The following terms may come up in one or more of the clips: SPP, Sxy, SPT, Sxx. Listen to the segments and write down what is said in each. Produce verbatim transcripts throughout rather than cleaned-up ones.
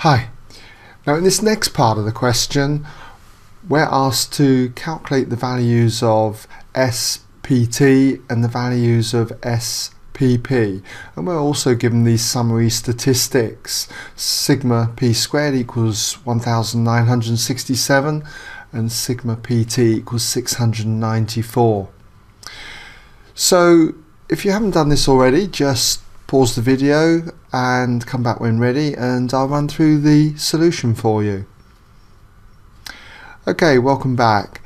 Hi. Now in this next part of the question we're asked to calculate the values of S P T and the values of S P P, and we're also given these summary statistics. Sigma p squared equals one thousand nine hundred sixty-seven and sigma pt equals six hundred ninety-four. So if you haven't done this already, just pause the video and come back when ready and I'll run through the solution for you. Okay, welcome back.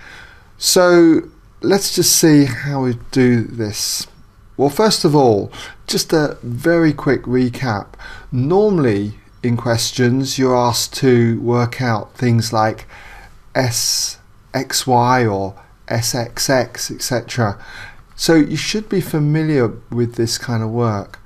So let's just see how we do this. Well, first of all, just a very quick recap. Normally in questions you're asked to work out things like Sxy or Sxx, et cetera. So you should be familiar with this kind of work,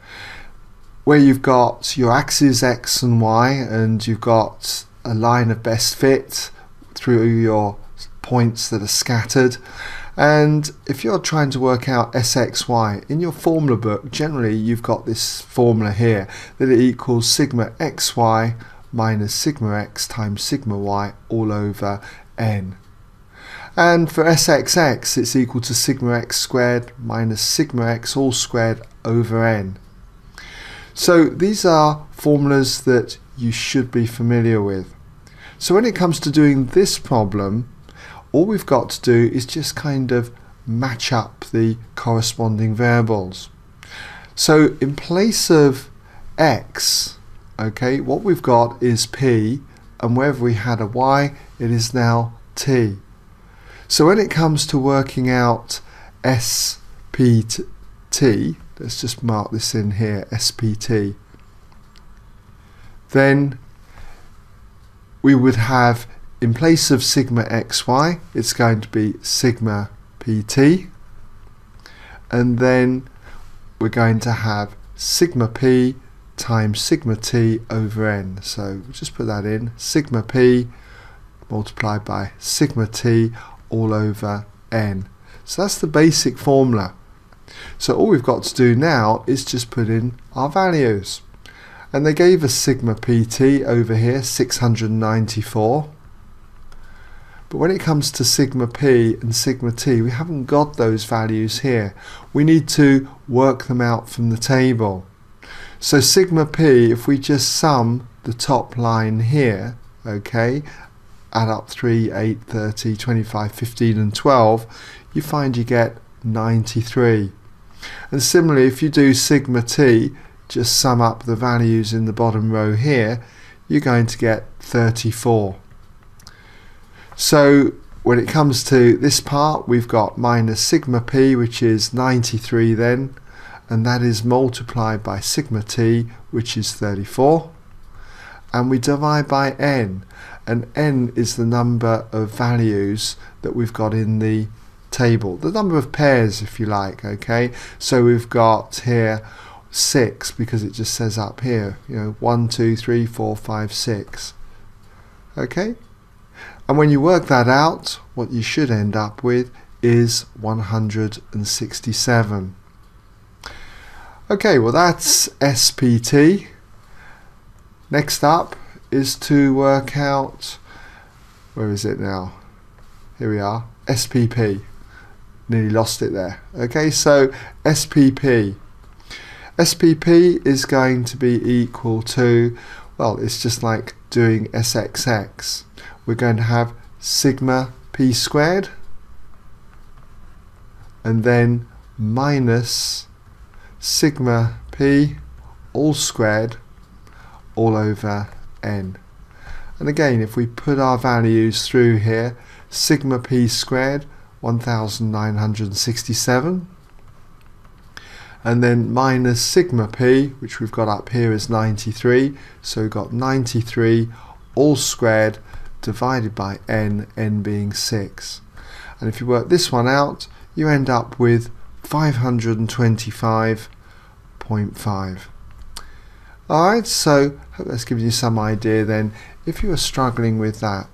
where you've got your axes x and y and you've got a line of best fit through your points that are scattered. And if you're trying to work out Sxy in your formula book, generally you've got this formula here that it equals sigma xy minus sigma x times sigma y all over n. And for Sxx it's equal to sigma x squared minus sigma x all squared over n. So these are formulas that you should be familiar with. So when it comes to doing this problem, all we've got to do is just kind of match up the corresponding variables. So in place of x, okay, what we've got is p, and wherever we had a y, it is now t. So when it comes to working out S P T, let's just mark this in here, S P T, then we would have, in place of sigma xy, it's going to be sigma pt, and then we're going to have sigma p times sigma t over n. So we'll just put that in, sigma p multiplied by sigma t all over n. So that's the basic formula. So all we've got to do now is just put in our values, and they gave us sigma pt over here, six hundred ninety-four, but when it comes to sigma p and sigma t we haven't got those values here. We need to work them out from the table. So sigma p, if we just sum the top line here, okay, add up three, eight, thirty, twenty-five, fifteen and twelve, you find you get ninety-three. And similarly, if you do sigma t, just sum up the values in the bottom row here, you're going to get thirty-four. So when it comes to this part, we've got minus sigma p, which is ninety-three then, and that is multiplied by sigma t, which is thirty-four, and we divide by n, and n is the number of values that we've got in the table, the number of pairs if you like, okay. So we've got here six, because it just says up here, you know, one, two, three, four, five, six, okay. And when you work that out, what you should end up with is one hundred sixty-seven. Okay, well that's S P T. Next up is to work out, where is it now, here we are, S P P. Nearly lost it there. Okay, so S P P. S P P is going to be equal to, well, it's just like doing Sxx. We're going to have sigma p squared and then minus sigma p all squared all over n. And again, if we put our values through here, sigma p squared one thousand nine hundred sixty-seven, and then minus sigma p, which we've got up here, is ninety-three, so we've got ninety-three all squared divided by n, n being six. And if you work this one out, you end up with five hundred twenty-five point five. Alright, so I hope that's given you some idea then if you are struggling with that.